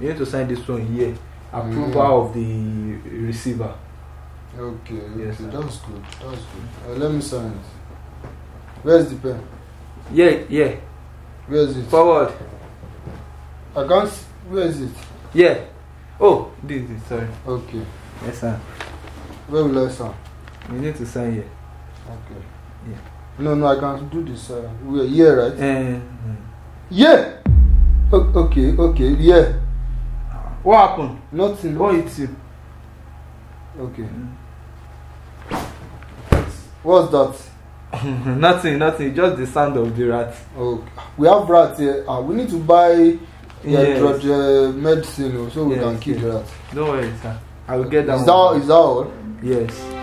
You need to sign this one here. Approval of the receiver. Okay, yes, okay. That's good. That's good. Let me sign it. Where's the pen? Yeah, yeah. Where is it? Forward. I can't. Where is it? Yeah. Oh, this is sorry. Okay. Yes, sir. Where will I sign? You need to sign here. Okay. Yeah. No, I can't do this. We are here, right? Yeah. Okay. Yeah. What happened? Nothing. What it's you? Okay. What's that? Nothing. Just the sound of the rat. Oh, we have rats here. We need to buy medicine so we can kill the rat. Don't worry, sir. I will get that. Is that all? Yes. Okay.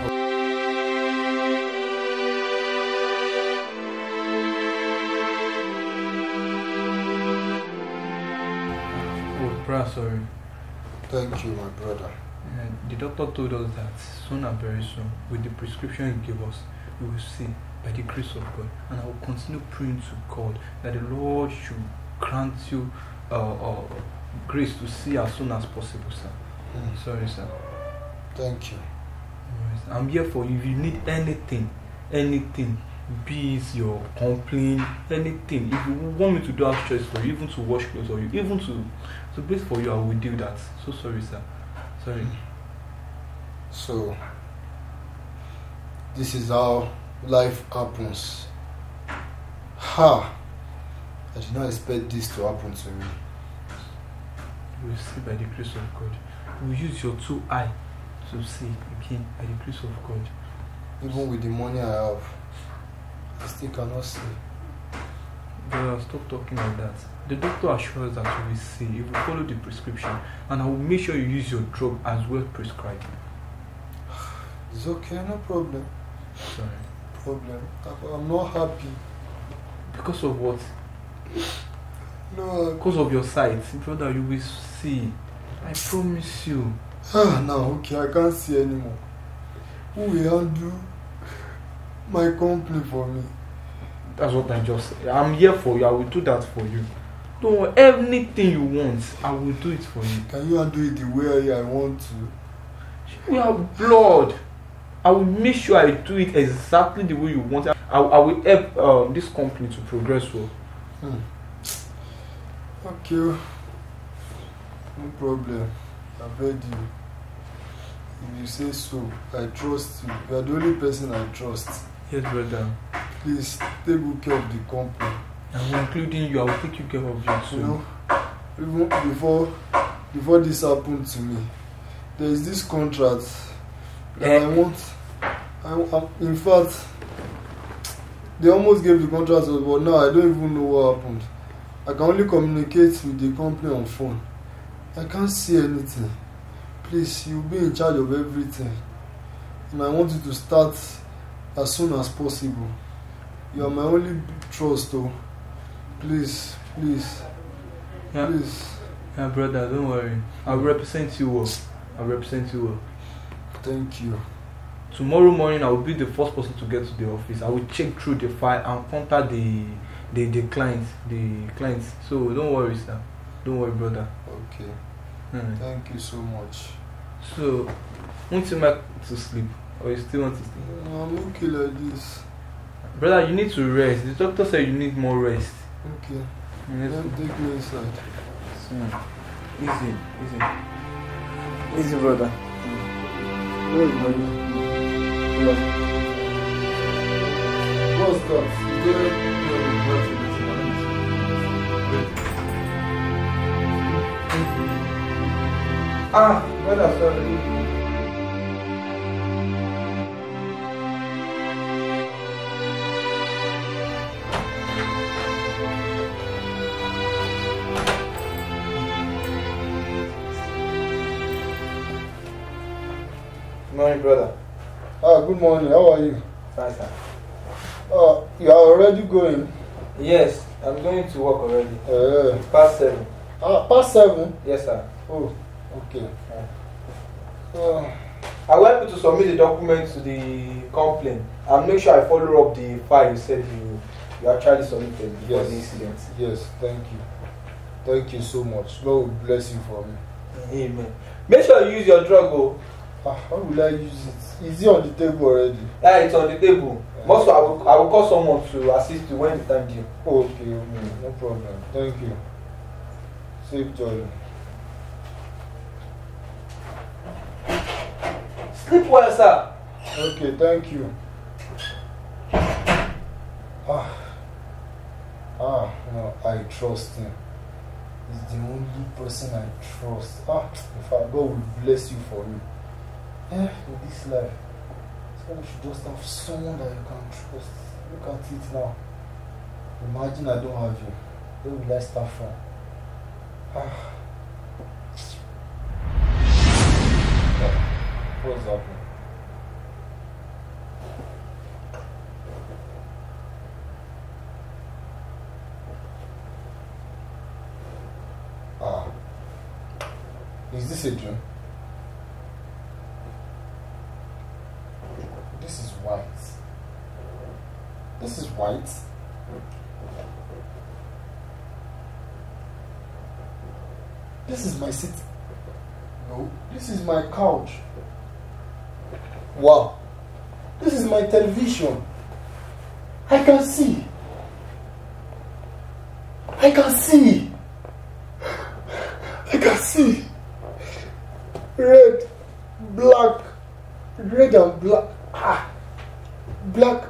Sorry. Thank you, my brother. The doctor told us that soon and very soon, with the prescription he gave us, we will see by the grace of God. And I will continue praying to God that the Lord should grant you grace to see as soon as possible, sir. Sorry, sir. Thank you. I'm here for you. If you need anything, be it your complaint, anything. If you want me to do extras for you, even to wash clothes or you, even to bathe for you, I will do that. So sorry, sir. Sorry. So this is how life happens. I did not expect this to happen to me. You will see by the grace of God. You will use your two eyes to see again by the grace of God. Even with the money I have, I still cannot see. Brother, stop talking like that. The doctor assures that you will see if you follow the prescription, and I will make sure you use your drug as well prescribed. It's okay, no problem. Sorry. Problem? I'm not happy. Because of what? No. Because of your sight. Brother, you will see. I promise you. Now, okay, I can't see anymore. Who will undo my complaint for me? That's what I just said. I'm here for you. I will do that for you. Don't worry, anything you want, I will do it for you. Can you undo it the way I want to? You have blood. I will make sure I do it exactly the way you want it. I will help this company to progress well. Okay. No problem. I beg you. If you say so, I trust you. You are the only person I trust. Yes, brother. Please, take good care of the company. And including you, I will take care of you too. You know, even before this happened to me, there is this contract that in fact, they almost gave the contract, but now I don't even know what happened. I can only communicate with the company on phone. I can't see anything. Please, you'll be in charge of everything. And I want you to start as soon as possible. You are my only trust, though. Please. Yeah, brother, don't worry. I'll represent you well. Thank you. Tomorrow morning, I will be the first person to get to the office. I will check through the file and contact the clients. So don't worry, sir. Don't worry, brother. Okay. Thank you so much. So, won't you make to sleep? Or you still want to sleep? No, I'm okay like this. Brother, you need to rest. The doctor said you need more rest. Okay. Don't take me inside. So, easy, brother. What's that? Brother, sorry. Good morning, brother. Good morning. How are you? Fine, sir. You are already going? Yes, I'm going to work already. It's past 7. Past 7? Yes, sir. Oh. Okay. I want you to submit the documents to the complaint and make sure I follow up the file you said you actually submitted for the incident. Yes, thank you. Thank you so much. God will bless you for me. Amen. Make sure you use your drug, oh. How will I use it? Is it on the table already? Yeah, it's on the table. Also, I will call someone to assist you when the time due. Okay, no problem. Thank you. Safe journey. Sleep well, sir. Okay, thank you. No, I trust him. He's the only person I trust. If God will bless you for me. In this life, so you should just have someone that you can trust. Look at it now. Imagine I don't have you. Where will I start from? What's happening? Is this a dream? This is white. This is white. This is my seat. No, this is my couch. Wow. This is my television. I can see. I can see. I can see. Red, black, red and black, black,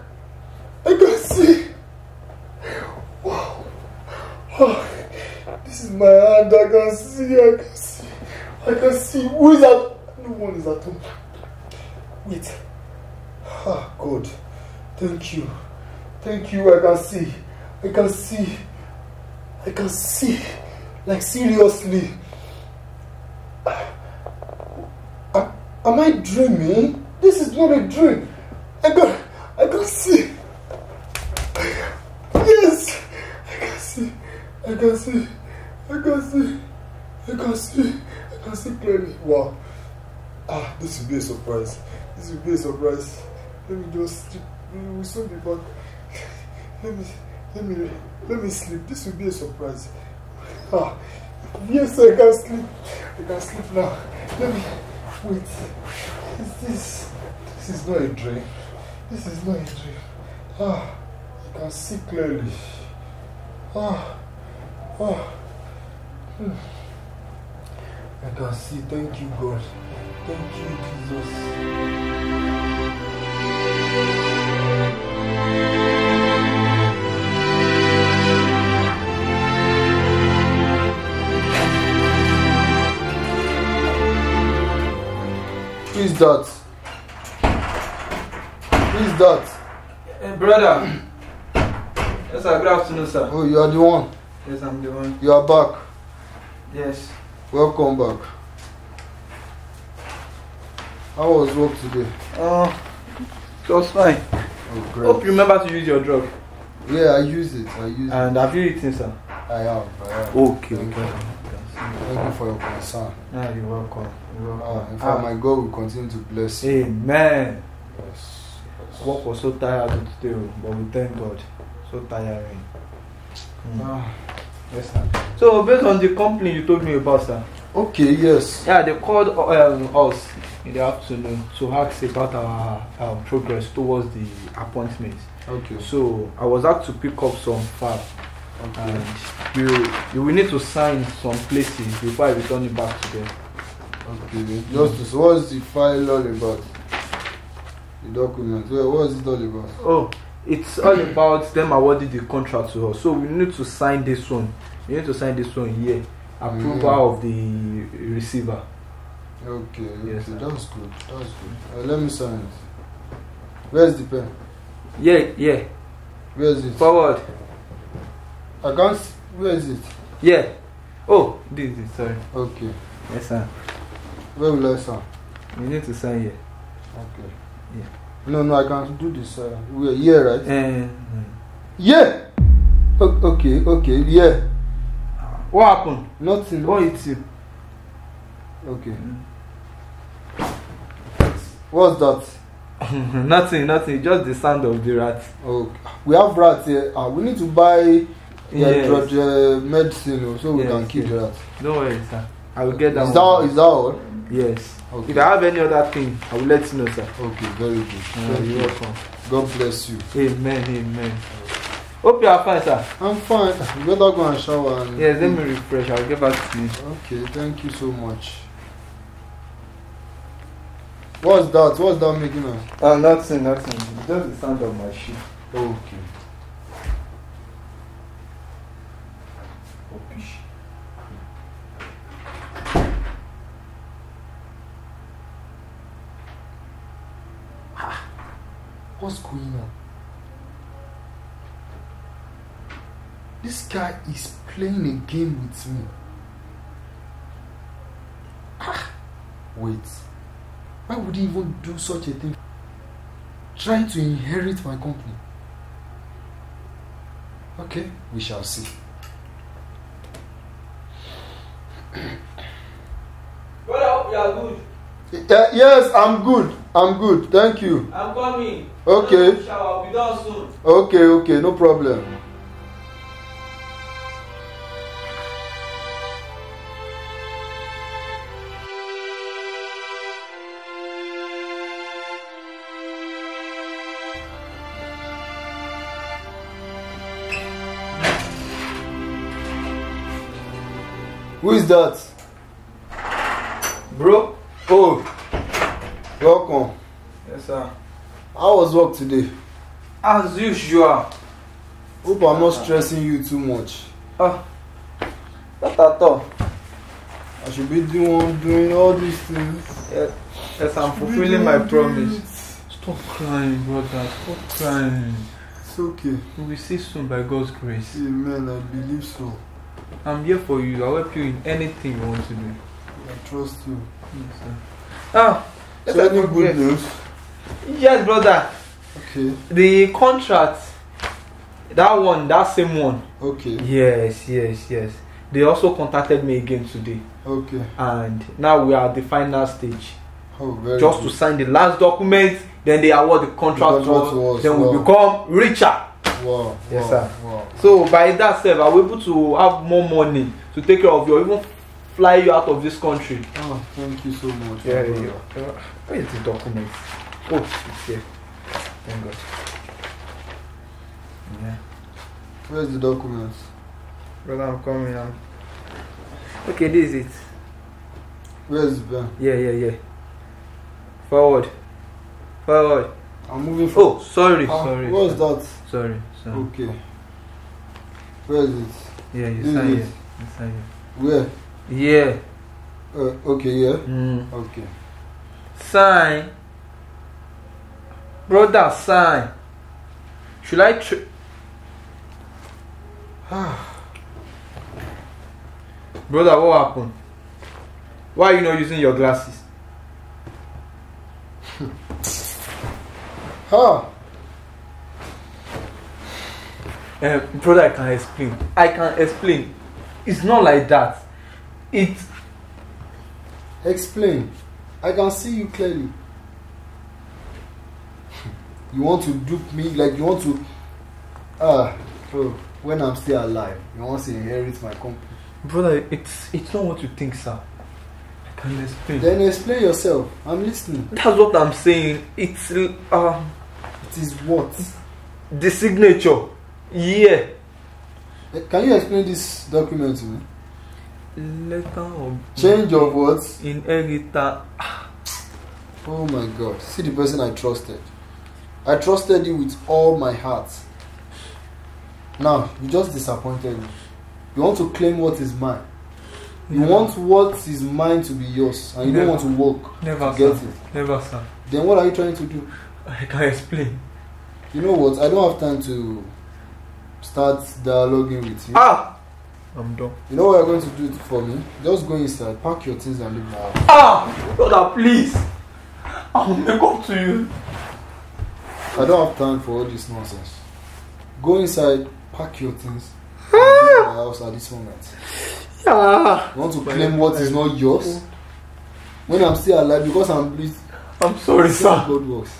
I can see, wow, this is my hand, I can see, who is that? No one is at home, wait, God, thank you, I can see, like seriously. Am I dreaming? This is not a dream. I can see. Yes, I can see clearly. Wow. This will be a surprise. Let me just sleep. We'll soon be back. Let me sleep. This will be a surprise. Yes, I can sleep. I can sleep now. Let me. Wait, this is not a dream. I can see clearly. I can see. Thank you, God. Thank you, Jesus. Who is that? Hey, brother. Yes, sir. Good afternoon, sir. Oh, you are the one? Yes, I'm the one. You are back? Yes. Welcome back. How was work today? It was fine. Oh, great. Hope you remember to use your drug. Yeah, I use it. And have you eaten, sir? I have. Okay. Thank you for your concern. Yeah, you're welcome. In fact, my God will continue to bless you. Amen. Yes. Work was so tired today, but we thank God. So tiring. Yes, sir. So, based on the company you told me about, sir. Okay, yes. Yeah, they called us in the afternoon to ask about our progress towards the appointment. Okay. So, I was asked to pick up some files. Okay. And you will need to sign some places before I return it back to them. Okay, just what's the file all about? The document. What is it all about? Oh, it's all about them awarding the contract to us. So we need to sign this one. You need to sign this one here. Approval of the receiver. Okay. Yes, that's good. Let me sign it. Where's the pen? Yeah. Where is it? Forward. I can't. Where is it? Yeah. Oh, this is it. Sorry. Okay. Yes, sir. Where will I sign? You need to sign here. Okay. Yeah. No, I can't do this. We are here, right? Yeah. Okay. Yeah. What happened? Nothing. Oh, it's it. Okay. What's that? Nothing. Just the sound of the rat. Okay. We have rats here. We need to buy He had dropped medicine, so we can keep that. No worries, sir. I will get that. Is that all? Yes. Okay. If I have any other thing, I will let you know, sir. Okay, very good. You're welcome. God bless you. Amen, amen. Hope you are fine, sir. I'm fine. You better go and shower. And yes, let me refresh. I'll get back to you. Okay, thank you so much. What's that? What's that making us? Nothing. Just the sound of my shoe. Okay. What's going on? This guy is playing a game with me. Wait. Why would he even do such a thing? Trying to inherit my company. Okay, we shall see. Well, we are good. Yes, I'm good. Thank you. I'm coming. Okay. I'll be done soon. Okay. No problem. Who is that? Bro? Oh, welcome. Yes, sir. How was work today? As usual. Hope I'm not stressing you too much. Not at all. I should be doing all these things. Yes, I'm fulfilling my promise. Stop crying, brother. Stop crying. It's okay. We will see soon by God's grace. Amen. I believe so. I'm here for you. I'll help you in anything you want to do. I trust you. Yes, sir. So any good news? Yes, brother. Okay. The contract, that same one. Okay. Yes. They also contacted me again today. Okay. And now we are at the final stage. Oh, very Just good. To sign the last document, then they award the contract to us. Then we become richer. Wow. Yes, sir. Wow. So by that self, I will be able to have more money to take care of your even. Fly you out of this country. Oh, thank you so much. Yeah, where is the document? Oh, it's here. Thank God. Yeah. Where's the documents? Brother, I'm coming. Okay, this is it. Where's the pen? Yeah. Forward. I'm moving forward. Oh, sorry. What's that? Sorry. Okay. Where is it? Yeah, you sign it. Where? Yeah. Okay. Sign. Brother, sign. Should I Brother, what happened? Why are you not using your glasses? Brother, I can explain. It's not like that. Explain. I can see you clearly. You want to dupe me, like you want to. Bro, when I'm still alive, you want to inherit my company. Brother, it's not what you think, sir. I can explain. Then explain yourself. I'm listening. That's what I'm saying. It is what? The signature. Yeah. Can you explain this document to me? Letter of change of what? Inheritance. Oh my God! See the person I trusted. I trusted you with all my heart. Now you just disappointed me. You want to claim what is mine. You want what is mine to be yours, and you don't want to work. Never, sir. Then what are you trying to do? I can explain. You know what? I don't have time to start dialoguing with you. I'm done. You know what you're going to do for me? Just go inside, pack your things and leave my house. Brother, please. I'll make up to you. I don't have time for all this nonsense. Go inside, pack your things and leave my house at this moment. You want to claim what is not yours? When I'm still alive, because I'm bleeding. I'm sorry, sir. God works.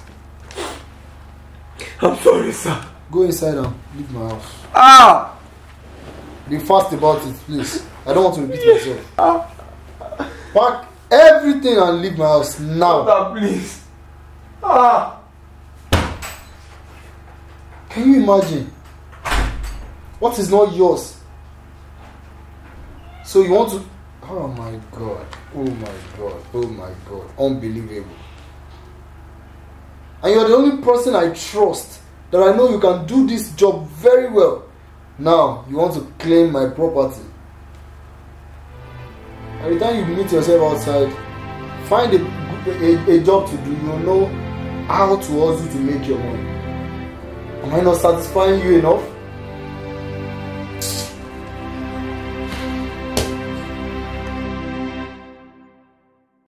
I'm sorry, sir. Go inside and leave my house. Be fast about it, please. I don't want to repeat myself. Pack everything and leave my house now. Father, please. Ah. Can you imagine? What is not yours? So you want to... Oh my God. Oh my God. Oh my God. Unbelievable. And you're the only person I trust that I know you can do this job very well. Now, you want to claim my property. By the time you meet yourself outside, find a job to do. You know how to hustle to make your money. Am I not satisfying you enough?